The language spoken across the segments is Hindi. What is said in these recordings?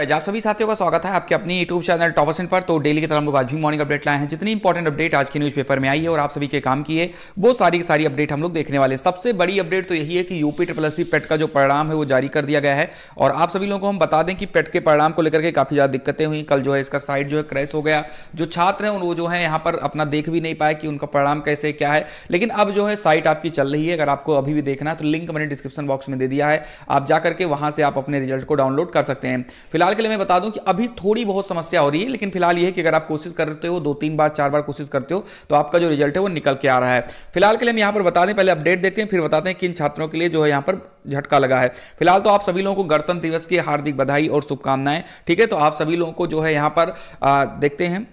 आप सभी साथियों का स्वागत है आपके अपने यूट्यूब चैनल टॉपर्स पर। तो डेली की तरह हम लोग आज भी मॉर्निंग अपडेट लाए हैं। जितनी इंपॉर्टेंट अपडेट आज के न्यूज़पेपर में आई है और आप सभी के काम की है, बहुत सारी की सारी अपडेट हम लोग देखने वाले हैं। सबसे बड़ी अपडेट तो यही है कि यूपीएसएससी पेट का जो परिणाम है वो जारी कर दिया गया है। और आप सभी लोगों को हम बता दें कि पेट के परिणाम को लेकर के काफ़ी ज़्यादा दिक्कतें हुई। कल जो है इसका साइट जो है क्रैश हो गया। जो छात्र हैं वो जो है यहाँ पर अपना देख भी नहीं पाए कि उनका परिणाम कैसे क्या है। लेकिन अब जो है साइट आपकी चल रही है। अगर आपको अभी भी देखना है तो लिंक मैंने डिस्क्रिप्शन बॉक्स में दे दिया है, आप जा करके वहाँ से आप अपने रिजल्ट को डाउनलोड कर सकते हैं। फिलहाल के लिए मैं बता दूं कि अभी थोड़ी बहुत समस्या हो रही है, लेकिन फिलहाल ये है कि अगर आप कोशिश करते हो, 2-3 बार 4 बार कोशिश करते हो तो आपका जो रिजल्ट है वो निकल के आ रहा है। फिलहाल के लिए हम यहाँ पर बता दें, पहले अपडेट देखते हैं, फिर बताते हैं किन छात्रों के लिए जो है यहाँ पर झटका लगा है। फिलहाल तो आप सभी लोगों को गणतंत्र दिवस की हार्दिक बधाई और शुभकामनाएं। ठीक है, तो आप सभी लोगों को जो है यहाँ पर देखते हैं।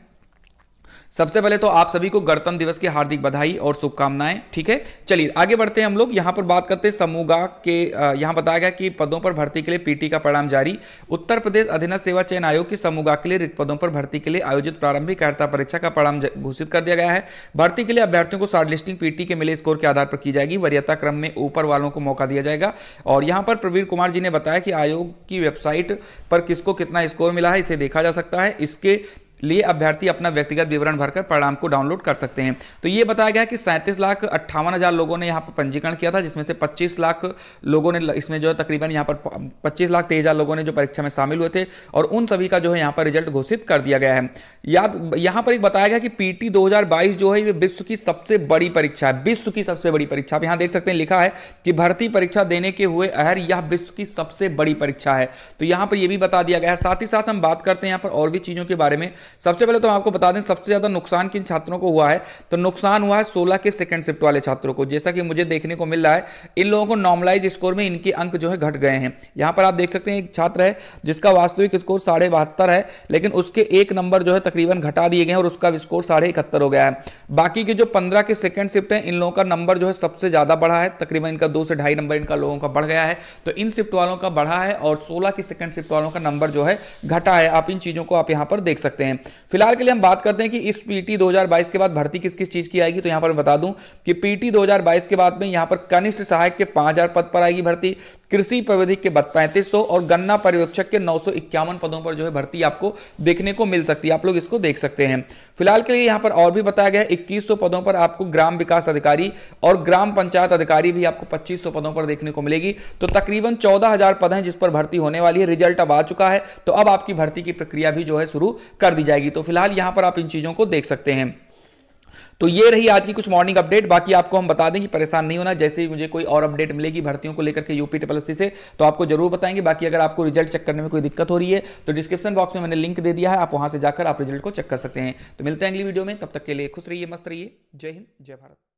सबसे पहले तो आप सभी को गणतंत्र दिवस की हार्दिक बधाई और शुभकामनाएं। ठीक है, चलिए आगे बढ़ते हैं। हम लोग यहाँ पर बात करते हैं समूगा के। यहाँ बताया गया कि पदों पर भर्ती के लिए पीटी का परिणाम जारी। उत्तर प्रदेश अधीनस्थ सेवा चयन आयोग की समूगा के लिए रिक्त पदों पर भर्ती के लिए आयोजित प्रारंभिक अर्हता परीक्षा का परिणाम घोषित कर दिया गया है। भर्ती के लिए अभ्यर्थियों को शॉर्टलिस्टिंग पीटी के मिले स्कोर के आधार पर की जाएगी। वरीयता क्रम में ऊपर वालों को मौका दिया जाएगा। और यहाँ पर प्रवीण कुमार जी ने बताया कि आयोग की वेबसाइट पर किसको कितना स्कोर मिला है इसे देखा जा सकता है। इसके लिए अभ्यर्थी अपना व्यक्तिगत विवरण भरकर परिणाम को डाउनलोड कर सकते हैं। तो ये बताया गया कि 37,58,000 लोगों ने यहाँ पर पंजीकरण किया था, जिसमें से 25 लाख लोगों ने इसमें जो है तकरीबन यहाँ पर 25,23,000 लोगों ने जो परीक्षा में शामिल हुए थे और उन सभी का जो है यहाँ पर रिजल्ट घोषित कर दिया गया है। याद यहाँ पर एक बताया गया कि पीटी 2022 जो है ये विश्व की सबसे बड़ी परीक्षा है। विश्व की सबसे बड़ी परीक्षा आप यहाँ देख सकते हैं, लिखा है कि भर्ती परीक्षा देने के हुए अहर, यह विश्व की सबसे बड़ी परीक्षा है। तो यहाँ पर यह भी बता दिया गया है। साथ ही साथ हम बात करते हैं यहाँ पर और भी चीज़ों के बारे में। सबसे पहले तो आपको बता दें सबसे ज्यादा नुकसान किन छात्रों को हुआ है, तो नुकसान हुआ है 16 के सेकंड शिफ्ट वाले छात्रों को। जैसा कि मुझे देखने को मिल रहा है, इन लोगों को नॉर्मलाइज स्कोर में इनके अंक जो है घट गए हैं। यहां पर आप देख सकते हैं एक छात्र है जिसका वास्तविक स्कोर 72.5 है, लेकिन उसके 1 नंबर जो है तकरीबन घटा दिए गए और उसका स्कोर 71.5 हो गया है। बाकी के जो 15 के सेकंड शिफ्ट है इन लोगों का नंबर जो है सबसे ज्यादा बढ़ा है, तकरीबन इनका 2 से 2.5 नंबर इनका लोगों का बढ़ गया है। तो इन शिफ्ट वालों का बढ़ा है और 16 के सेकंड शिफ्ट वालों का नंबर जो है घटा है। आप इन चीजों को आप यहां पर देख सकते हैं। फिलहाल के लिए हम बात करते हैं कि इस पीटी 2022 के बाद भर्ती किस किस चीज की आएगी। तो यहां पर बता दूं कि पीटी 2022 के बाद में यहां पर कनिष्ठ सहायक के 5000 पद पर आएगी भर्ती, कृषि पर्यवेक्षक के 3500 और गन्ना पर्यवेक्षक के 951 पदों पर जो है भर्ती आपको देखने को मिल सकती है। आप लोग इसको देख सकते हैं। फिलहाल के लिए यहां पर और भी बताया गया 2100 पदों पर आपको ग्राम विकास अधिकारी और ग्राम पंचायत अधिकारी भी आपको 2500 पदों पर देखने को मिलेगी। तो तकरीबन 14,000 पद हैं जिस पर भर्ती होने वाली है। रिजल्ट अब आ चुका है, तो अब आपकी भर्ती की प्रक्रिया भी जो है शुरू कर दी जाएगी। तो फिलहाल यहां पर आप इन चीजों को देख सकते हैं। तो ये रही आज की कुछ मॉर्निंग अपडेट। बाकी आपको हम बता दें कि परेशान नहीं होना, जैसे ही मुझे कोई और अपडेट मिलेगी भर्तियों को लेकर के यूपीएसएससी से तो आपको जरूर बताएंगे। बाकी अगर आपको रिजल्ट चेक करने में कोई दिक्कत हो रही है तो डिस्क्रिप्शन बॉक्स में मैंने लिंक दे दिया है, आप वहां से जाकर आप रिजल्ट को चेक कर सकते हैं। तो मिलते हैं अगली वीडियो में, तब तक के लिए खुश रहिए, मस्त रहिए। जय हिंद, जय भारत।